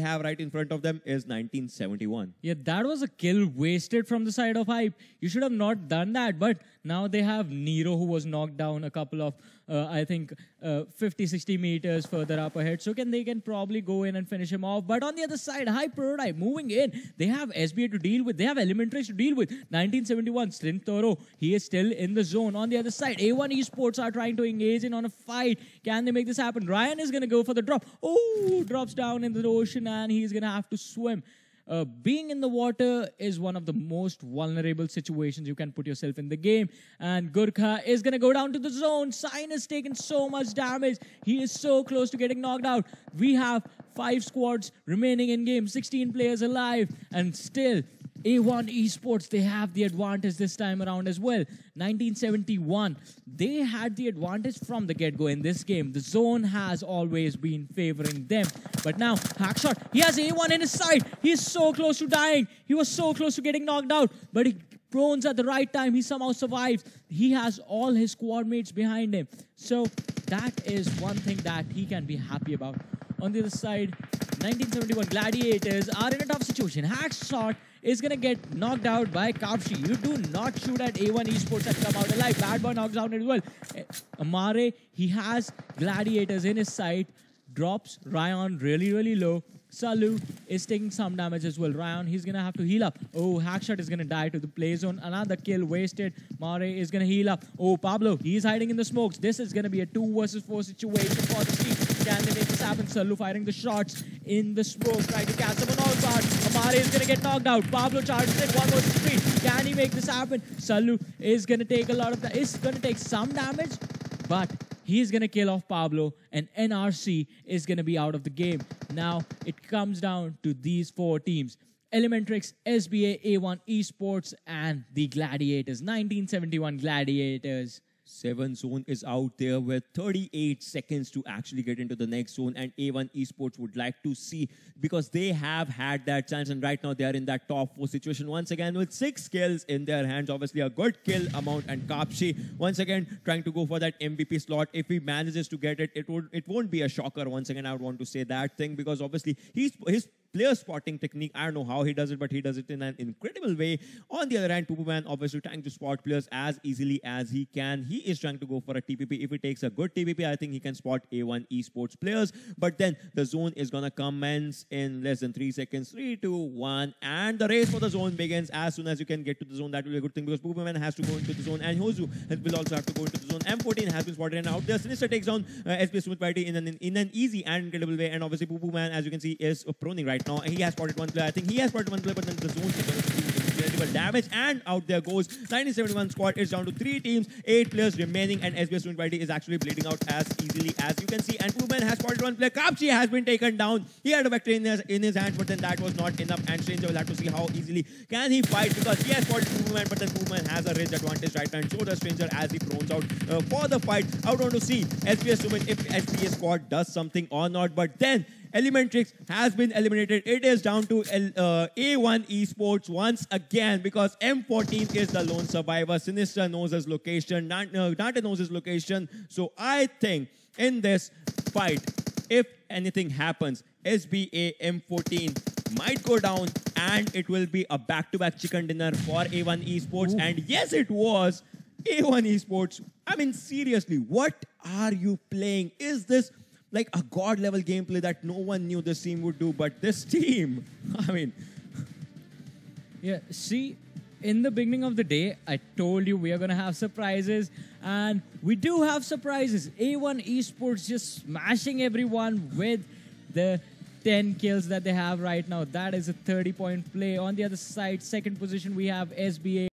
have right in front of them is 1971. Yeah, that was a kill wasted from the side of Hype. You should have not done that, but now they have Nero, who was knocked down a couple of, I think, 50-60 meters further up ahead. So they can probably go in and finish him off. But on the other side, Hype Prodive moving in. They have SBA to deal with. They have Elementrix to deal with. 1971, Slim Toro, he is still in the zone. On the other side, A1 Esports are trying to engage in on a fight. Can they make this happen? Ryan is going to go for the drop. Oh, drops down in the ocean and he's going to have to swim. Being in the water is one of the most vulnerable situations you can put yourself in the game. And Gurkha is going to go down to the zone. Sign has taken so much damage. He is so close to getting knocked out. We have 5 squads remaining in game, 16 players alive. And still, A1 Esports, they have the advantage this time around as well. 1971, they had the advantage from the get-go in this game. The zone has always been favoring them. But now, Hackshot, he has A1 in his side. He is so close to dying. He was so close to getting knocked out. But he prones at the right time. He somehow survives. He has all his squad mates behind him. So that is one thing that he can be happy about. On the other side, 1971 Gladiators are in a tough situation. Hackshot is going to get knocked out by Kavshi. You do not shoot at A1 Esports and come out alive. Bad Boy knocks out as well. Mare, he has Gladiators in his sight. Drops Ryan really, really low. Salu is taking some damage as well. Ryan, he's going to have to heal up. Oh, Hackshot is going to die to the play zone. Another kill wasted. Mare is going to heal up. Oh, Pablo, he's hiding in the smokes. This is going to be a 2 versus 4 situation for the team. Can they make this happen? Salu firing the shots in the smoke, trying to catch them on all parts. Amari is going to get knocked out. Pablo charges it, 1 versus 3. Can he make this happen? Salu is going to take a lot of that. Is going to take some damage, but he's going to kill off Pablo, and NRC is going to be out of the game. Now it comes down to these 4 teams: Elementrix, SBA, A1 Esports, and the Gladiators. 1971 Gladiators. 7 zone is out there with 38 seconds to actually get into the next zone, and A1 Esports would like to see, because they have had that chance, and right now they are in that top 4 situation once again with 6 kills in their hands. Obviously a good kill amount, and Kavshi once again trying to go for that MVP slot. If he manages to get it, it won't be a shocker. Once again, I would want to say that thing, because obviously his player spotting technique, I don't know how he does it, but he does it in an incredible way. On the other hand, Poopoo Man obviously trying to spot players as easily as he can. He is trying to go for a TPP. If he takes a good TPP, I think he can spot A1 Esports players. But then the zone is going to commence in less than 3 seconds. 3, 2, 1. And the race for the zone begins. As soon as you can get to the zone, that will be a good thing, because Poopoo Man has to go into the zone, and Hozu will also have to go into the zone. M14 has been spotted, and out there Sinister takes down SP Smooth Party in an easy and incredible way. And obviously Poopoo Man, as you can see, is proning right now. He has spotted 1 player. I think he has spotted 1 player, but then the zone incredible damage, and out there goes 1971 squad. It's down to 3 teams, 8 players remaining, and SBS 2 is actually bleeding out as easily as you can see. And Poopoo Man has spotted 1 player. Kavshi has been taken down. He had a vector in his hands, but then that was not enough, and Stranger will have to see how easily can he fight, because he has spotted Poopoo Man, but then Poopoo Man has a range advantage right now, and so does Stranger as he prones out for the fight. I would want to see SBS 2 if SBS squad does something or not, but then Elementrix has been eliminated. It is down to A1 Esports once again, because M14 is the lone survivor. Sinister knows his location. Nanta knows his location. So I think in this fight, if anything happens, SBA M14 might go down, and it will be a back-to-back chicken dinner for A1 Esports. Ooh. And yes, it was A1 Esports. I mean, seriously, what are you playing? Is this like a god-level gameplay that no one knew this team would do, but this team, I mean... Yeah, see, in the beginning of the day, I told you we are going to have surprises, and we do have surprises. A1 Esports just smashing everyone with the 10 kills that they have right now. That is a 30-point play. On the other side, second position, we have SBA.